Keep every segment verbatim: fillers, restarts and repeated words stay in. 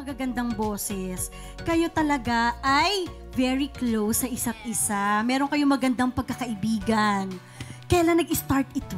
magagandang boses, kayo talaga ay very close sa isa't isa. Meron kayong magandang pagkakaibigan. Kailan nag-start ito?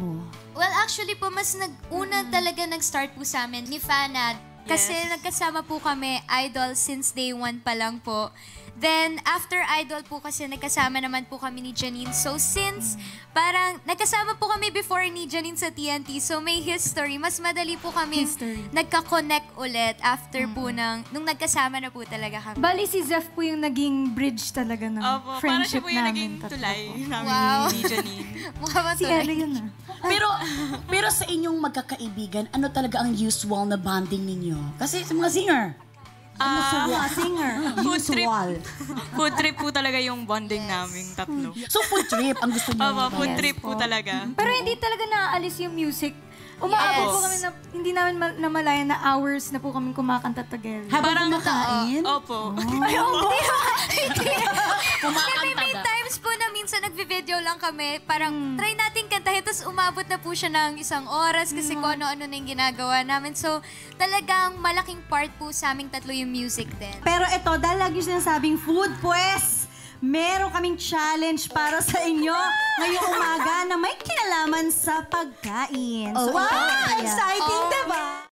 Well, actually po, mas nag-una talaga nag-start po sa amin ni Fana. Kasi yes. nagkasama po kami, idol, since day one pa lang po. Then, after idol po kasi, nagkasama naman po kami ni Janine. So, since parang nagkasama po kami before ni Janine sa T N T, so may history. Mas madali po kami history. Nagka-connect ulit after mm-hmm. po ng, nung nagkasama na po talaga kami. Bali, si Zeph po yung naging bridge talaga ng Opo, friendship namin. Opo, parang siya po yung naging tulay namin wow. ni Janine. Mukha ba tulay? Si Ella yun ah. Pero, pero sa inyong magkakaibigan, ano talaga ang usual na bonding ninyo? Kasi sa mga singer. Ano uh, sa mga singer? Food trip. Food trip po talaga yung bonding yes. naming tatlo. So food trip ang gusto niyo? Opo, food yes, trip po talaga. Pero hindi talaga naaalis yung music. Umaabot yes. po kami na, hindi namin ma namalayan na hours na po kami kumakanta together. Habang kumakain? Uh, opo. Oh. Ay, hindi. Kumakanta. May times po na minsan nagvi-video lang kami, parang hmm. try natin kantahin, tapos umabot na po siya ng isang oras kasi hmm. kung ano-ano na yung ginagawa namin. So, talagang malaking part po sa aming tatlo yung music din. Pero ito, dahil lagi sinasabing food, pues, meron kaming challenge para sa inyo ngayong umaga na may kinalaman sa pagkain. Oh, so, wow! Exciting, diba?